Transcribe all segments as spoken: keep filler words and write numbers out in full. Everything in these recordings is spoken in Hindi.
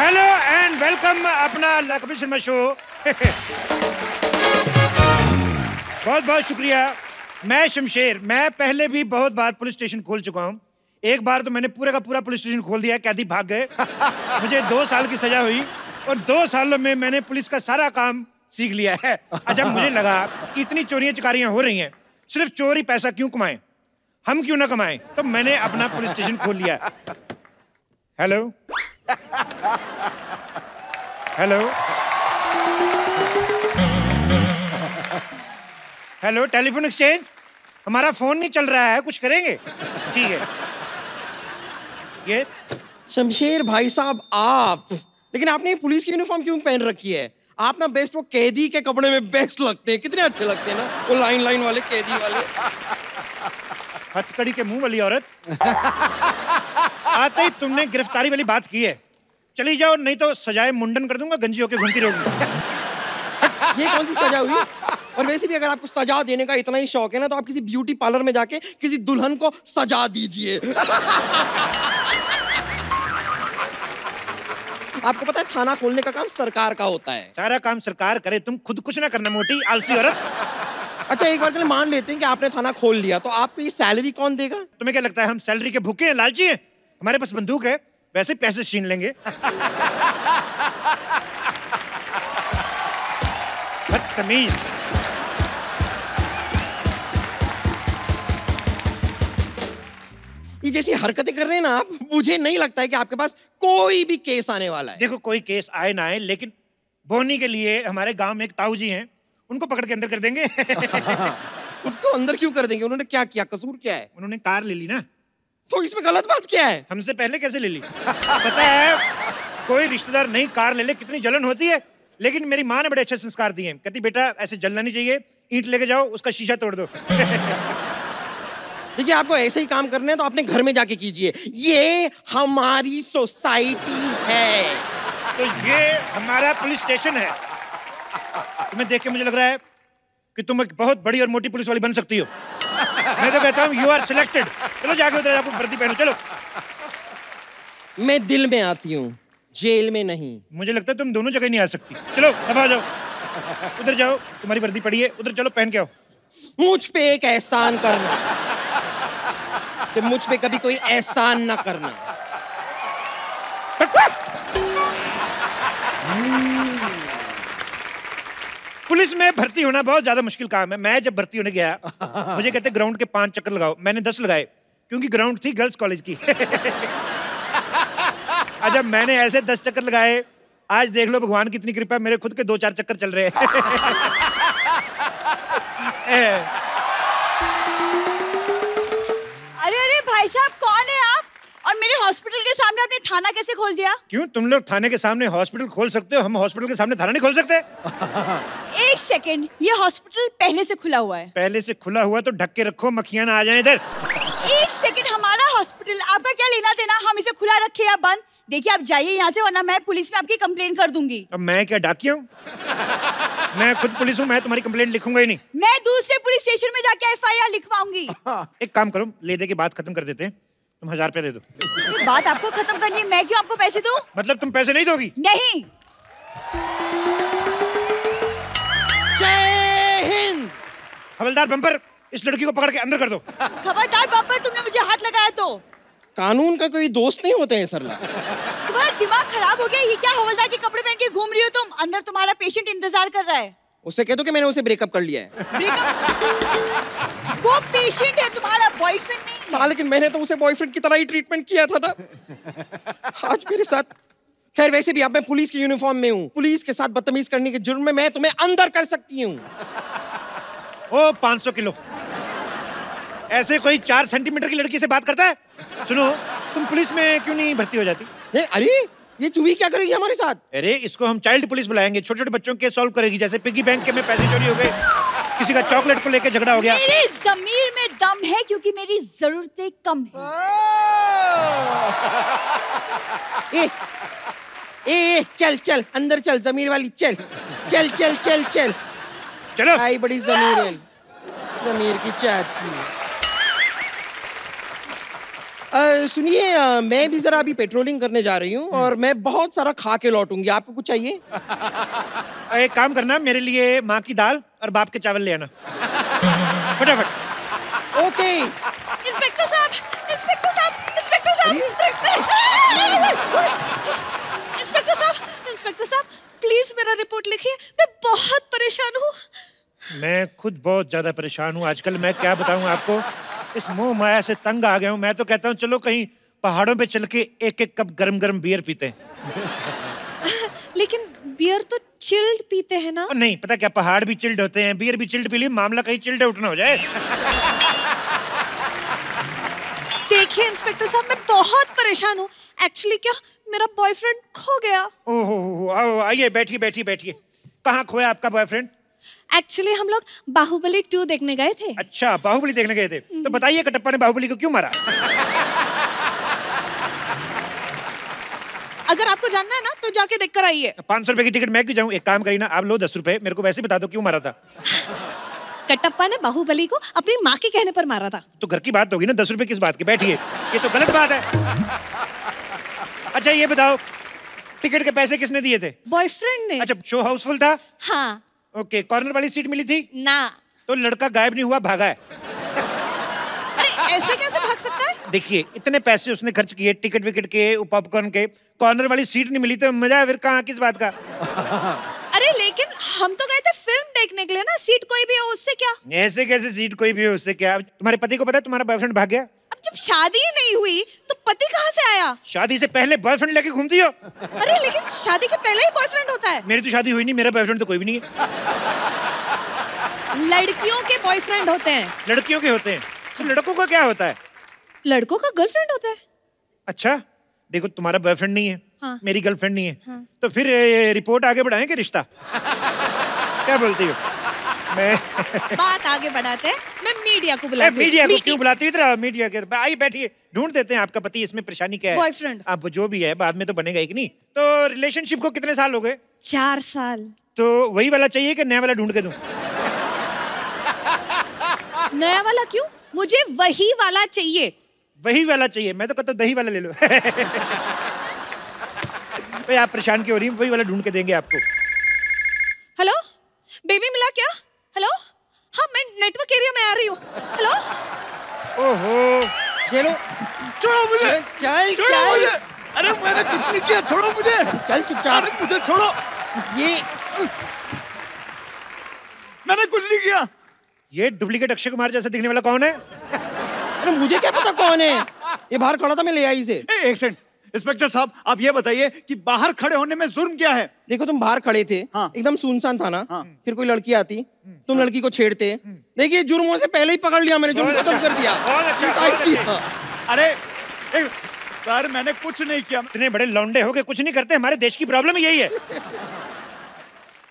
हेलो एंड वेलकम अपना लखबीर शमशेर शो। बहुत बहुत शुक्रिया। मैं शमशेर, मैं पहले भी बहुत बार पुलिस स्टेशन खोल चुका हूँ। एक बार तो मैंने पूरा का पूरा पुलिस स्टेशन खोल दिया, कैदी भाग गए, मुझे दो साल की सजा हुई और दो सालों में मैंने पुलिस का सारा काम सीख लिया है। अच्छा, मुझे लगा कि इतनी चोरियाँ चकारियाँ हो रही हैं, सिर्फ चोरी पैसा क्यों कमाएं, हम क्यों ना कमाएं, तो मैंने अपना पुलिस स्टेशन खोल लिया। Hello hello hello, telephone exchange, हमारा फोन नहीं चल रहा है, कुछ करेंगे? ठीक है। यस शमशेर भाई साहब आप, लेकिन आपने पुलिस की यूनिफॉर्म क्यों पहन रखी है? आप ना बेस्ट वो कैदी के कपड़े में बेस्ट लगते हैं, कितने अच्छे लगते हैं ना, वो लाइन लाइन वाले कैदी वाले हथकड़ी के मुंह वाली औरत। आते ही तुमने गिरफ्तारी वाली बात की है, चली जाओ नहीं तो सजाए मुंडन कर दूंगा, गंजी होके घूमती रहोगी। ये कौन सी सजा हुई? और वैसे भी अगर आपको सजा देने का इतना ही शौक है ना, तो आप किसी ब्यूटी पार्लर में जाके किसी दुल्हन को सजा दीजिए। आपको पता है थाना खोलने का काम सरकार का होता है, सारा काम सरकार करे, तुम खुद कुछ ना करना, मोटी आलसी औरत। अच्छा, एक बार के लिए मान लेते हैं कि आपने थाना खोल लिया, तो आपको ये सैलरी कौन देगा? तुम्हें क्या लगता है हम सैलरी के भूखे हैं, लालची हैं? हमारे पास बंदूक है, वैसे पैसे छीन लेंगे। बदतमीज। ये जैसी हरकतें कर रहे हैं ना आप, मुझे नहीं लगता है कि आपके पास कोई भी केस आने वाला है। देखो, कोई केस आए ना आए, लेकिन बोनी के लिए हमारे गांव में एक ताऊ जी हैं, उनको पकड़ के अंदर कर देंगे। उनको अंदर क्यों कर देंगे? उन्होंने क्या किया, कसूर क्या है? उन्होंने कार ले ली ना, तो इसमें गलत बात क्या है? हमसे पहले कैसे ले ली? पता है, कोई रिश्तेदार नहीं कार ले ले कितनी जलन होती है, लेकिन मेरी माँ ने बड़े अच्छे संस्कार दिए हैं, कहती बेटा ऐसे जलना नहीं चाहिए, ईंट लेके जाओ उसका शीशा तोड़ दो। देखिए, आपको ऐसे ही काम करना है तो अपने घर में जाके कीजिए, ये हमारी सोसाइटी है। तो ये हमारा पुलिस स्टेशन है। तुम्हें देख के मुझे लग रहा है कि तुम एक बहुत बड़ी और मोटी पुलिस वाली बन सकती हो। मैं तो कहता हूँ यू आर सिलेक्टेड। चलो जाके उधर आपको वर्दी पहनो, चलो। मैं दिल में आती हूँ, जेल में नहीं। मुझे लगता है तुम दोनों जगह नहीं आ सकती। चलो अब आ जाओ, उधर जाओ, तुम्हारी वर्दी पड़ी है उधर, चलो पहन के आओ। मुझ पे एक एहसान करना, कि मुझ पे कभी कोई एहसान ना करना। पुलिस में भर्ती होना बहुत ज्यादा मुश्किल काम है। मैं जब भर्ती होने गया, मुझे कहते ग्राउंड के पांच चक्कर लगाओ, मैंने दस लगाए, क्योंकि ग्राउंड थी गर्ल्स कॉलेज की। अच्छा, मैंने ऐसे दस चक्कर लगाए, आज देख लो भगवान कितनी कृपा, मेरे खुद के दो चार चक्कर चल रहे हैं। अरे अरे भाई साहब, कौन है आप और मेरे हॉस्पिटल के सामने आपने थाना कैसे खोल दिया? क्यों, तुम लोग थाने के सामने हॉस्पिटल खोल सकते हो, हम हॉस्पिटल के सामने थाना नहीं खोल सकते? एक सेकेंड, ये हॉस्पिटल पहले से खुला हुआ है। पहले से खुला हुआ तो ढक के रखो, मक्खियां ना आ जाएं इधर। एक सेकेंड, हमारा हॉस्पिटल आपका क्या लेना देना, हम इसे खुला रखे या बंद? देखिए आप जाइए यहाँ से, वरना मैं पुलिस में आपकी कंप्लेंट कर दूंगी। अब मैं क्या डाकिया हूँ? मैं खुद पुलिस हूँ, मैं तुम्हारी कंप्लेंट लिखूंगा ही नहीं। मैं दूसरे पुलिस स्टेशन में जाके एफ आई आर लिखवाऊंगी। एक काम करो, ले दे के बात खत्म कर देते हैं, तुम हजार रुपया दे दो। बात आपको खत्म करनी है, मैं क्यों आपको पैसे दूँ? मतलब तुम पैसे नहीं दोगी? नहीं। हवलदार बम्पर, इस लड़की को पकड़ के अंदर कर दो। खबरदार बम्पर, तुमने मुझे हाथ लगाया तो? कानून का कोई दोस्त नहीं होते हैं सरला। तुम्हारा दिमाग खराब हो गया, ये क्या हवलदार के कपड़े पहन के घूम रही हो तुम? अंदर तुम्हारा पेशेंट इंतजार कर रहा है। उसे कह दो कि मैंने उसे ब्रेकअप कर लिया है। ब्रेकअप? वो पेशेंट है, तुम्हारा बॉयफ्रेंड नहीं। लेकिन मैंने तो उसे बॉयफ्रेंड की तरह ही ट्रीटमेंट किया था ना। आज मेरे साथ, खैर वैसे भी अब मैं पुलिस की यूनिफॉर्म में हूँ, पुलिस के साथ बदतमीज करने के जुर्म में मैं तुम्हें अंदर कर सकती हूँ। ओ, पाँच सौ किलो। ऐसे कोई चार सेंटीमीटर की लड़की से बात करता है? सुनो, तुम पुलिस में क्यों नहीं भर्ती हो जाती? नहीं, अरे ये चूही क्या करेगी हमारे साथ? अरे इसको हम चाइल्ड पुलिस बुलाएंगे, छोटे छोटे बच्चों के सॉल्व करेगी, जैसे पिगी बैंक के में पैसे चोरी हो गए, किसी का चॉकलेट को लेकर झगड़ा हो गया। मेरे ज़मीर में दम है, क्योंकि मेरी जरूरतें कम है। ए, ए, चल चल अंदर चल, ज़मीर वाली चल चल चल चल चल चलो। आई बड़ी ज़मीर है, ज़मीर की चाची। सुनिए, मैं भी जरा अभी पेट्रोलिंग करने जा रही हूँ और मैं बहुत सारा खा के लौटूंगी। आपको कुछ चाहिए? एक काम करना, मेरे लिए माँ की दाल और बाप के चावल ले आना फटाफट। ओके इंस्पेक्टर साहब, इंस्पेक्टर साहब, इंस्पेक्टर साहब, इंस्पेक्टर साहब, इंस्पेक्टर साहब, प्लीज मेरा रिपोर्ट लिखिए, मैं बहुत परेशान हूँ। मैं खुद बहुत ज्यादा परेशान हूँ आजकल, मैं क्या बताऊँ आपको। इस मोह माया से तंग आ गया हूँ। मैं तो कहता हूँ चलो कहीं पहाड़ों पे चल के एक एक कप गरम गरम बियर पीते हैं। लेकिन बियर तो चिल्ड पीते हैं ना? नहीं, पता क्या, पहाड़ भी चिल्ड होते हैं, बियर भी चिल्ड पी लिए, मामला कहीं चिल्ड आउट ना हो जाए। देखिए इंस्पेक्टर साहब, मैं बहुत परेशान हूँ एक्चुअली। क्या मेरा बॉयफ्रेंड खो गया। ओहो, आइए बैठिए बैठिए बैठिए। कहाँ खोया आपका बॉयफ्रेंड? एक्चुअली हम लोग बाहुबली टू देखने गए थे। अच्छा, बाहुबली देखने गए थे। तो बताइए कटप्पा ने बाहुबली को क्यों मारा? अगर आपको जानना है ना तो जाके देखकर आइए। पाँच सौ रुपए की टिकट मैं क्यों जाऊँ, एक काम करिए ना आप लो दस रुपए, मेरे को वैसे बता दो क्यों मारा था। कटप्पा ने बाहुबली को अपनी माँ के कहने पर मारा था। तो घर की बात होगी ना, दस रुपए किस बात के। बैठिए, ये तो गलत बात है। अच्छा ये बताओ, टिकट के पैसे किसने दिए थे? बॉयफ्रेंड ने। अच्छा, शो हाउसफुल था? हाँ। ओके okay, कॉर्नर वाली सीट मिली थी ना? तो लड़का गायब नहीं हुआ, भागा है। अरे ऐसे कैसे भाग सकता है? देखिए इतने पैसे उसने खर्च किए टिकट विकेट के, पॉपकॉर्न के, कॉर्नर वाली सीट नहीं मिली तो मजा फिर कहाँ, किस बात का। अरे लेकिन हम तो गए थे फिल्म देखने के लिए ना, सीट कोई भी हो उससे क्या। ऐसे कैसे सीट कोई भी हो उससे क्या। तुम्हारे पति को पता है तुम्हारा बॉयफ्रेंड भाग गया? अब जब शादी ही नहीं हुई तो पति कहाँ से आया? शादी से पहले बॉयफ्रेंड लेके घूमती हो। अरे लेकिन शादी के पहले ही बॉयफ्रेंड होता है। मेरी तो शादी हुई नहीं, मेरा बॉयफ्रेंड तो कोई भी नहीं है। लड़कियों के बॉयफ्रेंड होते हैं। लड़कियों के होते हैं तो लड़कों का क्या होता है? लड़कों का गर्लफ्रेंड होता है। अच्छा देखो, तुम्हारा बॉयफ्रेंड नहीं है, हाँ। मेरी गर्लफ्रेंड नहीं है, हाँ। तो फिर रिपोर्ट आगे बढ़ाएंगे रिश्ता। क्या बोलती हो? मैं बात आगे बढ़ाते हैं, मैं मीडिया को बुलाती हूँ। मीडिया को क्यों बुलाती हूँ? इधर मीडिया के, आइए बैठिए, ढूंढ देते हैं आपका पति, इसमें परेशानी क्या है। बॉयफ्रेंड आप जो भी है बाद में तो बनेगा ही कि नहीं। तो रिलेशनशिप को कितने साल हो गए? चार साल। तो वही वाला चाहिए कि नया वाला ढूंढ के दूँ? नया वाला क्यों, मुझे वही वाला चाहिए। वही वाला चाहिए? मैं तो कहता हूँ दही वाला ले लो। भाई आप परेशान क्यों हो रही हैं, वही वाला ढूंढ के देंगे आपको। हेलो बेबी, मिला क्या? हेलो, हाँ मैं नेटवर्क एरिया में आ रही हूँ। हेलो, ओहो चलो छोड़ो मुझे, चल छोड़ो मुझे। अरे मैंने कुछ नहीं किया, छोड़ो मुझे, चल चुपचाप, मुझे छोड़ो। ये मैंने कुछ नहीं किया। ये डुप्लीकेट अक्षय कुमार जैसा दिखने वाला कौन है? अरे मुझे क्या पता कौन है, ये बाहर खड़ा था, मैं ले आई इसे। एक सेकंड इंस्पेक्टर साहब, आप ये बताइए कि बाहर खड़े होने में जुर्म क्या है? देखो तुम बाहर खड़े थे, हाँ। एकदम सुनसान था ना, हाँ। फिर कोई लड़की आती, तुम हाँ। लड़की को छेड़ते, देखिए जुर्मों से पहले ही पकड़ लिया मैंने, जुर्म खत्म कर दिया। अरे सर मैंने कुछ नहीं किया। इतने बड़े लौंडे हो के कुछ नहीं करते, हमारे देश की प्रॉब्लम यही है।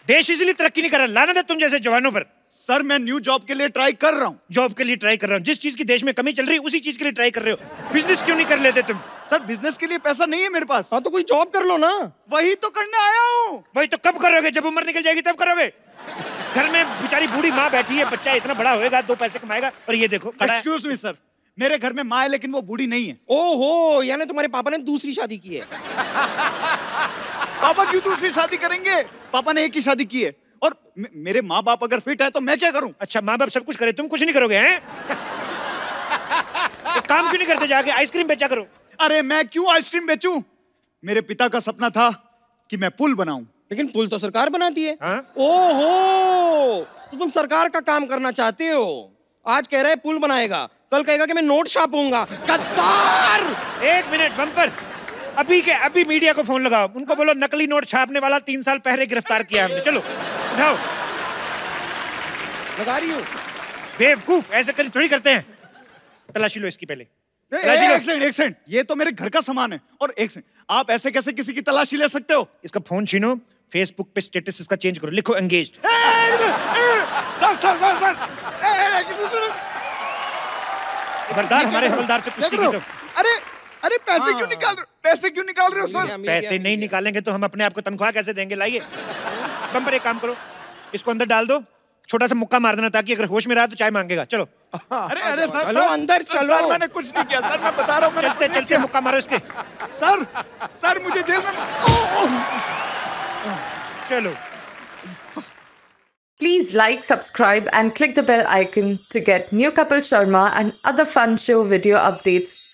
देश इसलिए तरक्की नहीं कर रहा, लानत है तुम जैसे जवानों पर। सर मैं न्यू जॉब के लिए ट्राई कर रहा हूँ। जॉब के लिए ट्राई कर रहा हूँ, जिस चीज की देश में कमी चल रही है उसी चीज के लिए ट्राई कर रहे हो। बिजनेस क्यों नहीं कर लेते तुम? सर बिजनेस के लिए पैसा नहीं है मेरे पास। हाँ तो कोई जॉब कर लो ना। वही तो करने आया हूँ। वही तो कब करोगे, जब उम्र निकल जाएगी तब करोगे। घर में बेचारी बूढ़ी माँ बैठी है, बच्चा इतना बड़ा होगा दो पैसे कमाएगा, और ये देखो। एक्सक्यूज मी सर, मेरे घर में माँ है लेकिन वो बूढ़ी नहीं है। ओहो, यानी तुम्हारे पापा ने दूसरी शादी की है। पापा क्यों दूसरी शादी करेंगे, पापा ने एक ही शादी की है। और मेरे माँ बाप अगर फिट है तो मैं क्या करूं? अच्छा माँ बाप सब कुछ करे, तुम कुछ नहीं करोगे हैं? तो काम क्यों नहीं करते, जाके आइसक्रीम बेचा करो। अरे मैं क्यों आइसक्रीम बेचूं? मेरे पिता का सपना था कि मैं पुल बनाऊं। लेकिन पुल तो सरकार बनाती है। हाँ? ओहो, तो तुम सरकार का काम करना चाहते हो। आज कह रहे पुल बनाएगा, कल कहेगा कि मैं नोट छापूंगा। एक मिनट बम्पर, अभी के अभी मीडिया को फोन लगाओ, उनको बोलो नकली नोट छापने वाला तीन साल पहले गिरफ्तार किया हमने। चलो उठाओ। लगा रही हूँ। बेवकूफ ऐसे कर थोड़ी करते हैं। तलाशी लो इसकी पहले। तलाशी लो। एक सेकंड एक सेकंड, ये तो मेरे घर का सामान है। और एक सेकंड, आप ऐसे कैसे किसी की तलाशी ले सकते हो? इसका फोन छीनो, फेसबुक पे स्टेटस इसका चेंज करो, लिखो एंगेज्ड। खबरदार हमारे हवलदार से कुश्ती कीजिए। अरे अरे पैसे हाँ। क्यों निकाल रहे हो? पैसे क्यों निकाल रहे हो सर? पैसे नहीं निकालेंगे तो हम अपने आप को तनख्वाह कैसे देंगे? लाइए बम्पर, एक काम करो इसको अंदर डाल दो, छोटा सा मुक्का मार देना ताकि अगर होश में रहा तो चाय मांगेगा। चलो अरे अरे सर, चलो अंदर चलो। सर मैंने कुछ नहीं किया सर, मैं बता रहा हूँ। चलते चलते मुक्का मारो इसके। सर सर मुझे जेल में। चलो Please like, subscribe and click the bell icon to get new Kapil Sharma and other fun show video updates